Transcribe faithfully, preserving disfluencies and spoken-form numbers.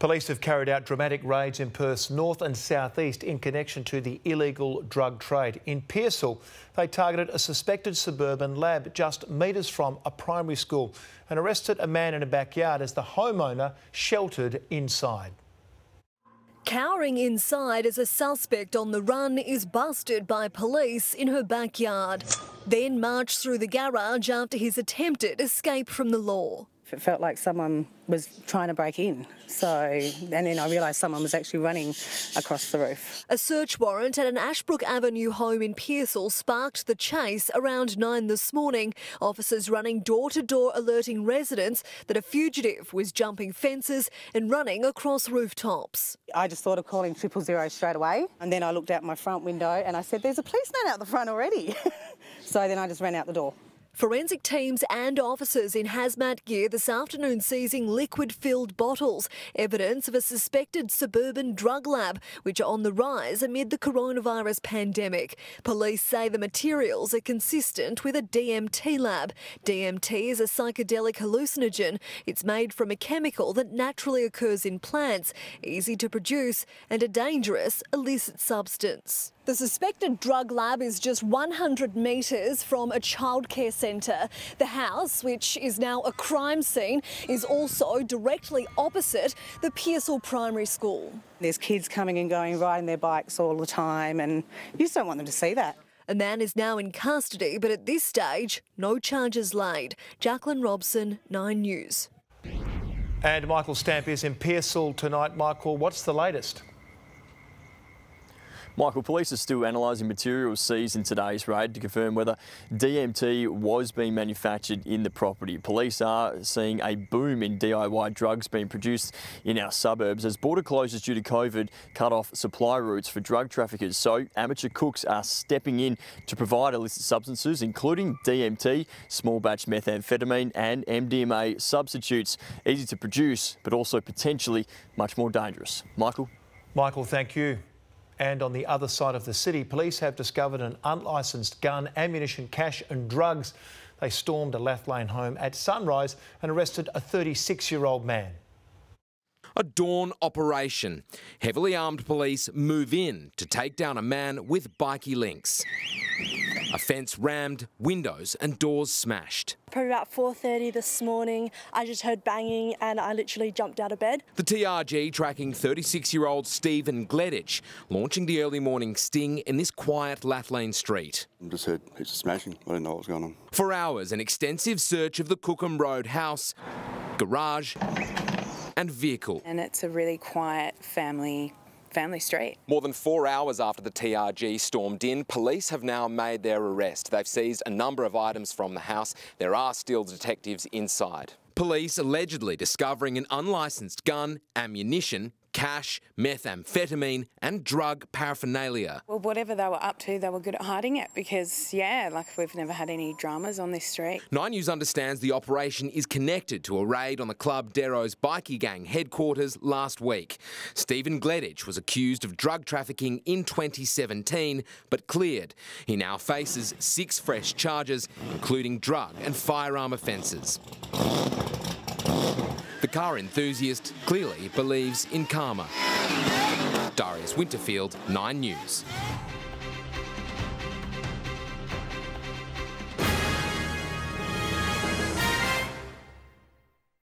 Police have carried out dramatic raids in Perth's north and southeast in connection to the illegal drug trade. In Pearsall, they targeted a suspected suburban lab just metres from a primary school and arrested a man in a backyard as the homeowner sheltered inside. Cowering inside as a suspect on the run is busted by police in her backyard, then marched through the garage after his attempted escape from the law. It felt like someone was trying to break in, so and then I realised someone was actually running across the roof. A search warrant at an Ashbrook Avenue home in Pearsall sparked the chase around nine this morning, officers running door-to-door alerting residents that a fugitive was jumping fences and running across rooftops. I just thought of calling triple zero straight away, and then I looked out my front window and I said, there's a policeman out the front already. So then I just ran out the door. Forensic teams and officers in hazmat gear this afternoon seizing liquid-filled bottles, evidence of a suspected suburban drug lab, which are on the rise amid the coronavirus pandemic. Police say the materials are consistent with a D M T lab. D M T is a psychedelic hallucinogen. It's made from a chemical that naturally occurs in plants, easy to produce and a dangerous illicit substance. The suspected drug lab is just one hundred metres from a childcare centre. The house, which is now a crime scene, is also directly opposite the Pearsall Primary School. There's kids coming and going, riding their bikes all the time, and you just don't want them to see that. A man is now in custody, but at this stage, no charges laid. Jacqueline Robson, Nine News. And Michael Stamp is in Pearsall tonight. Michael, what's the latest? Michael, police are still analysing materials seized in today's raid to confirm whether D M T was being manufactured in the property. Police are seeing a boom in D I Y drugs being produced in our suburbs as border closures due to COVID cut off supply routes for drug traffickers. So amateur cooks are stepping in to provide illicit substances, including D M T, small batch methamphetamine and M D M A substitutes, easy to produce but also potentially much more dangerous. Michael? Michael, thank you. And on the other side of the city, police have discovered an unlicensed gun, ammunition, cash and drugs. They stormed a Lathlain home at sunrise and arrested a thirty-six-year-old man. A dawn operation. Heavily armed police move in to take down a man with bikey links. A fence rammed, windows and doors smashed. Probably about four thirty this morning, I just heard banging and I literally jumped out of bed. The T R G tracking thirty-six-year-old Stephen Gleditch, launching the early morning sting in this quiet Lathlain street. I just heard heaps of smashing. I didn't know what was going on. For hours, an extensive search of the Cookham Road house, garage and vehicle. And it's a really quiet family Family street. More than four hours after the T R G stormed in, police have now made their arrest. They've seized a number of items from the house. There are still detectives inside. Police allegedly discovering an unlicensed gun, ammunition, cash, methamphetamine and drug paraphernalia. Well, whatever they were up to, they were good at hiding it because, yeah, like we've never had any dramas on this street. Nine News understands the operation is connected to a raid on the club Darrow's bikie gang headquarters last week. Stephen Gleditch was accused of drug trafficking in twenty seventeen but cleared. He now faces six fresh charges, including drug and firearm offences. The car enthusiast clearly believes in karma. Darius Winterfield, Nine News.